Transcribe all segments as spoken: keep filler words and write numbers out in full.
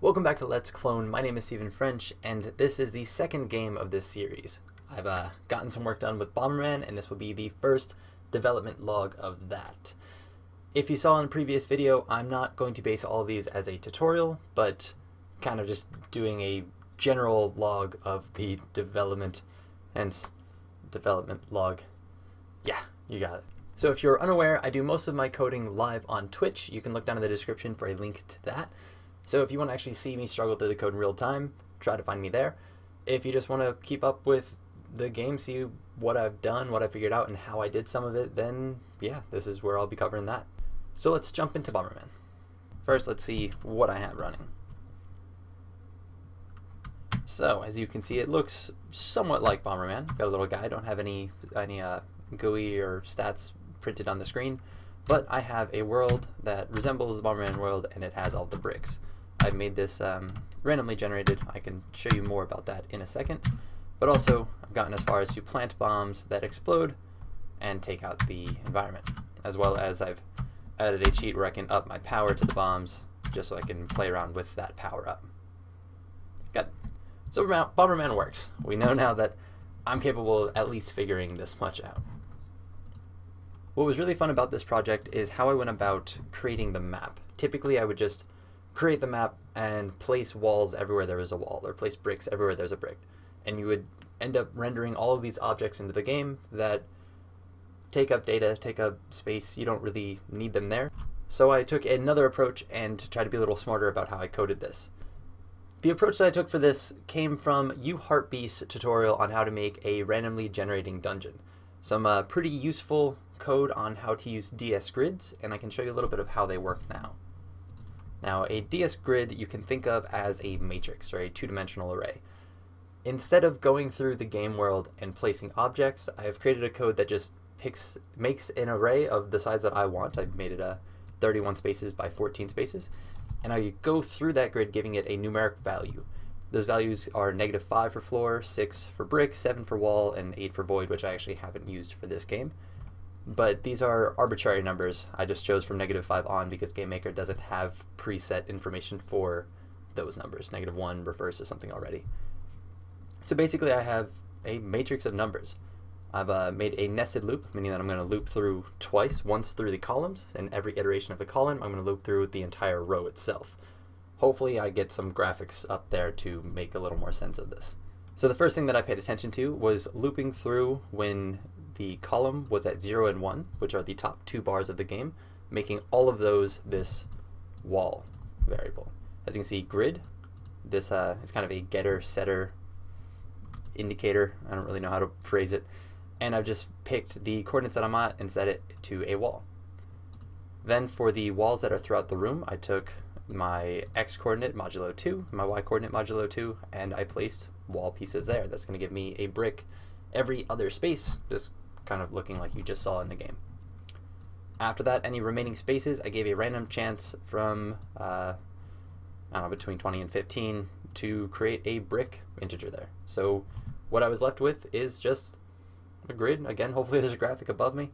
Welcome back to Let's Clone. My name is Steven French, and this is the second game of this series. I've uh, gotten some work done with Bomberman, and this will be the first development log of that. If you saw in the previous video, I'm not going to base all of these as a tutorial, but kind of just doing a general log of the development and development log. Yeah, you got it. So if you're unaware, I do most of my coding live on Twitch. You can look down in the description for a link to that. So if you want to actually see me struggle through the code in real time, try to find me there. If you just want to keep up with the game, see what I've done, what I figured out, and how I did some of it, then yeah, this is where I'll be covering that. So let's jump into Bomberman. First, let's see what I have running. So as you can see, it looks somewhat like Bomberman. Got a little guy. I don't have any, any uh, G U I or stats printed on the screen, but I have a world that resembles the Bomberman world, and it has all the bricks. I've made this um, randomly generated. I can show you more about that in a second, but also I've gotten as far as to plant bombs that explode and take out the environment, as well as I've added a cheat where I can up my power to the bombs just so I can play around with that power up. Good. So Bomberman works. We know now that I'm capable of at least figuring this much out. What was really fun about this project is how I went about creating the map. Typically I would just create the map and place walls everywhere there was a wall, or place bricks everywhere there's a brick. And you would end up rendering all of these objects into the game that take up data, take up space. You don't really need them there. So I took another approach and tried to be a little smarter about how I coded this. The approach that I took for this came from UHeartBeast's tutorial on how to make a randomly generating dungeon. Some uh, pretty useful code on how to use D S grids, and I can show you a little bit of how they work now. Now, a D S grid you can think of as a matrix, or a two-dimensional array. Instead of going through the game world and placing objects, I have created a code that just picks, makes an array of the size that I want. I've made it a thirty-one spaces by fourteen spaces, and I go through that grid giving it a numeric value. Those values are negative five for floor, six for brick, seven for wall, and eight for void, which I actually haven't used for this game. But these are arbitrary numbers. I just chose from negative five on because GameMaker doesn't have preset information for those numbers. Negative one refers to something already. So basically I have a matrix of numbers. I've uh, made a nested loop, meaning that I'm going to loop through twice, once through the columns, and every iteration of the column I'm going to loop through the entire row itself. Hopefully I get some graphics up there to make a little more sense of this. So the first thing that I paid attention to was looping through when the column was at zero and one, which are the top two bars of the game, making all of those this wall variable. As you can see, grid, this uh, is kind of a getter, setter, indicator. I don't really know how to phrase it. And I've just picked the coordinates that I'm at and set it to a wall. Then for the walls that are throughout the room, I took my X coordinate modulo two, my Y coordinate modulo two, and I placed wall pieces there. That's going to give me a brick every other space, just kind of looking like you just saw in the game. After that, any remaining spaces, I gave a random chance from uh, I don't know, between twenty and fifteen to create a brick integer there. So what I was left with is just a grid. Again, hopefully there's a graphic above me.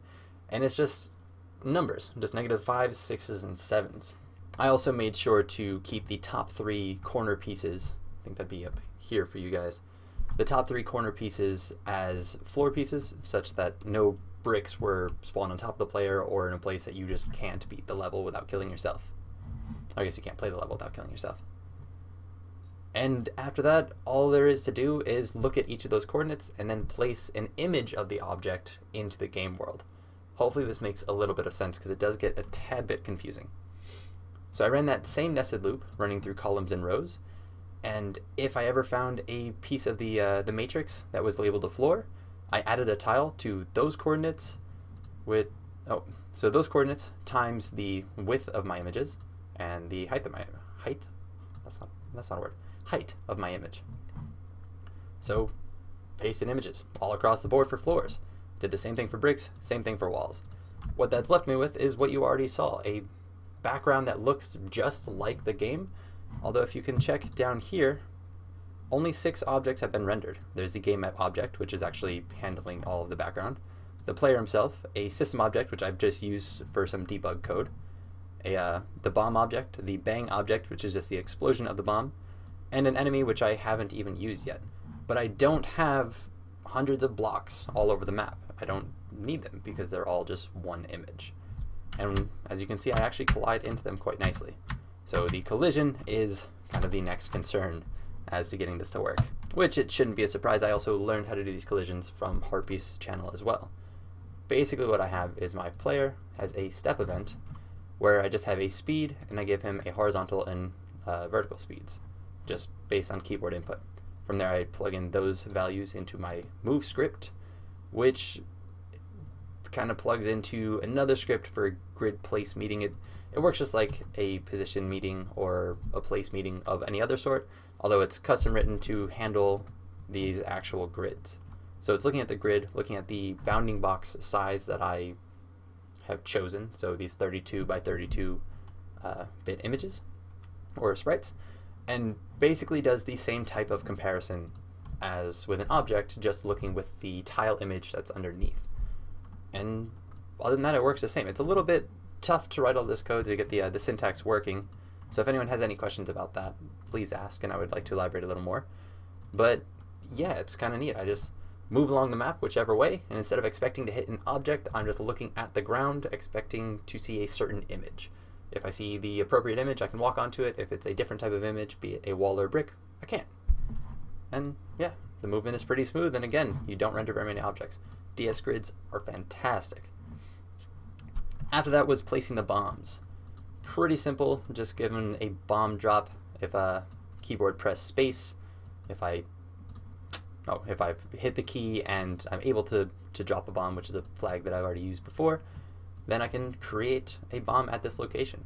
And it's just numbers, just negative fives, sixes, and sevens. I also made sure to keep the top three corner pieces, I think that'd be up here for you guys, the top three corner pieces as floor pieces, such that no bricks were spawned on top of the player or in a place that you just can't beat the level without killing yourself. I guess you can't play the level without killing yourself. And after that, all there is to do is look at each of those coordinates and then place an image of the object into the game world. Hopefully this makes a little bit of sense because it does get a tad bit confusing. So I ran that same nested loop running through columns and rows, and if I ever found a piece of the, uh, the matrix that was labeled a floor, I added a tile to those coordinates with, oh, so those coordinates times the width of my images and the height of my, height? That's not, that's not a word. Height of my image. So paste in images all across the board for floors. Did the same thing for bricks, same thing for walls. What that's left me with is what you already saw, a background that looks just like the game. Although if you can check down here, only six objects have been rendered. There's the game map object, which is actually handling all of the background, the player himself, a system object, which I've just used for some debug code, a uh, the bomb object, the bang object, which is just the explosion of the bomb, and an enemy which I haven't even used yet. But I don't have hundreds of blocks all over the map. I don't need them because they're all just one image. And as you can see, I actually collide into them quite nicely. So the collision is kind of the next concern as to getting this to work, which it shouldn't be a surprise. I also learned how to do these collisions from Harpy's channel as well. Basically what I have is my player has a step event where I just have a speed and I give him a horizontal and uh, vertical speeds just based on keyboard input. From there I plug in those values into my move script, which kind of plugs into another script for grid place meeting. It it works just like a position meeting or a place meeting of any other sort, although it's custom written to handle these actual grids. So it's looking at the grid, looking at the bounding box size that I have chosen, so these thirty-two by thirty-two uh, bit images or sprites, and basically does the same type of comparison as with an object, just looking with the tile image that's underneath. And other than that, it works the same. It's a little bit tough to write all this code to get the, uh, the syntax working, so if anyone has any questions about that, please ask, and I would like to elaborate a little more. But yeah, it's kind of neat. I just move along the map whichever way, and instead of expecting to hit an object, I'm just looking at the ground, expecting to see a certain image. If I see the appropriate image, I can walk onto it. If it's a different type of image, be it a wall or brick, I can't. And yeah, the movement is pretty smooth, and again, you don't render very many objects. D S grids are fantastic. After that was placing the bombs. Pretty simple, just given a bomb drop. If a keyboard press space, if I oh, if I've hit the key and I'm able to, to drop a bomb, which is a flag that I've already used before, then I can create a bomb at this location.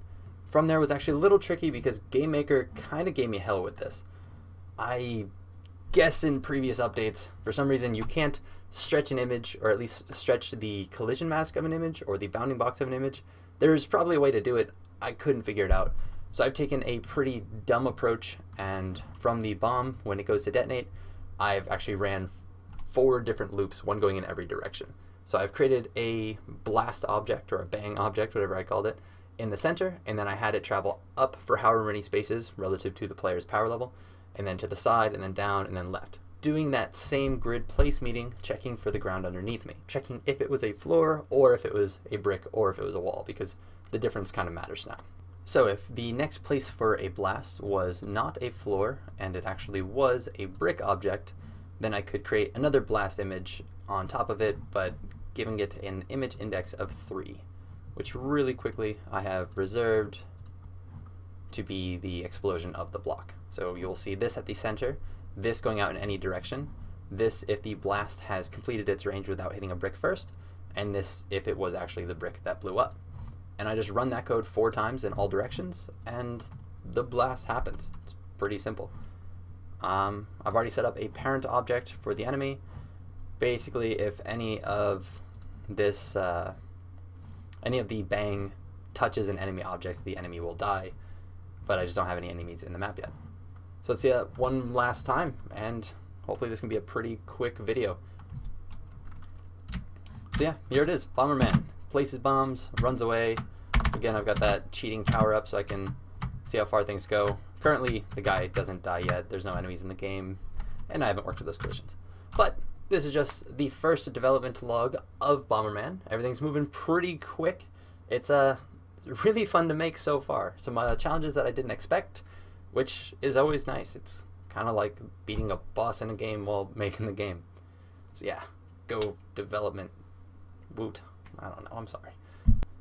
From there was actually a little tricky because GameMaker kind of gave me hell with this. I guess in previous updates, for some reason you can't stretch an image, or at least stretch the collision mask of an image or the bounding box of an image. There's probably a way to do it. I couldn't figure it out. So I've taken a pretty dumb approach, and from the bomb, when it goes to detonate, I've actually ran four different loops, one going in every direction. So I've created a blast object or a bang object, whatever I called it, in the center, and then I had it travel up for however many spaces relative to the player's power level, and then to the side, and then down, and then left. Doing that same grid place meeting, checking for the ground underneath me, checking if it was a floor, or if it was a brick, or if it was a wall, because the difference kind of matters now. So if the next place for a blast was not a floor, and it actually was a brick object, then I could create another blast image on top of it, but giving it an image index of three, which really quickly I have reserved to be the explosion of the block. So you'll see this at the center, this going out in any direction, this if the blast has completed its range without hitting a brick first, and this if it was actually the brick that blew up. And I just run that code four times in all directions, and the blast happens. It's pretty simple. Um, I've already set up a parent object for the enemy. Basically, if any of this, uh, any of the bang touches an enemy object, the enemy will die. But I just don't have any enemies in the map yet. So let's see that one last time, and hopefully this can be a pretty quick video. So yeah, here it is, Bomberman. Places bombs, runs away. Again, I've got that cheating power up so I can see how far things go. Currently, the guy doesn't die yet. There's no enemies in the game, and I haven't worked with those collisions. But this is just the first development log of Bomberman. Everything's moving pretty quick. It's uh, really fun to make so far. Some uh, challenges that I didn't expect, which is always nice. It's kind of like beating a boss in a game while making the game. So yeah, go development. Woot. I don't know, I'm sorry.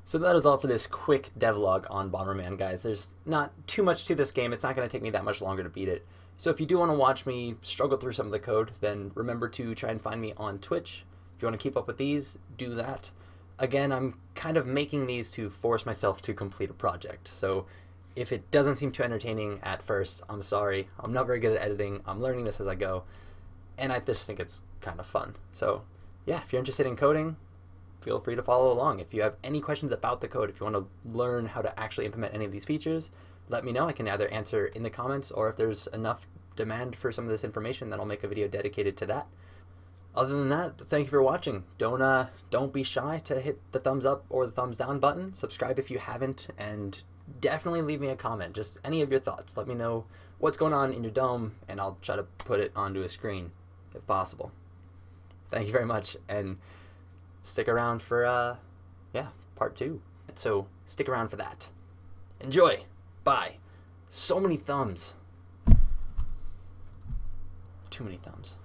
So that is all for this quick devlog on Bomberman, guys. There's not too much to this game. It's not going to take me that much longer to beat it. So if you do want to watch me struggle through some of the code, then remember to try and find me on Twitch. If you want to keep up with these, do that. Again, I'm kind of making these to force myself to complete a project. So if it doesn't seem too entertaining at first, I'm sorry. I'm not very good at editing. I'm learning this as I go. And I just think it's kind of fun. So yeah, if you're interested in coding, feel free to follow along. If you have any questions about the code, if you want to learn how to actually implement any of these features, let me know. I can either answer in the comments, or if there's enough demand for some of this information, then I'll make a video dedicated to that. Other than that, thank you for watching. Don't, uh, don't be shy to hit the thumbs up or the thumbs down button. Subscribe if you haven't, and definitely leave me a comment. Just any of your thoughts. Let me know what's going on in your dome, and I'll try to put it onto a screen if possible. Thank you very much, and stick around for, uh, yeah, part two. So stick around for that. Enjoy. Bye. So many thumbs. Too many thumbs.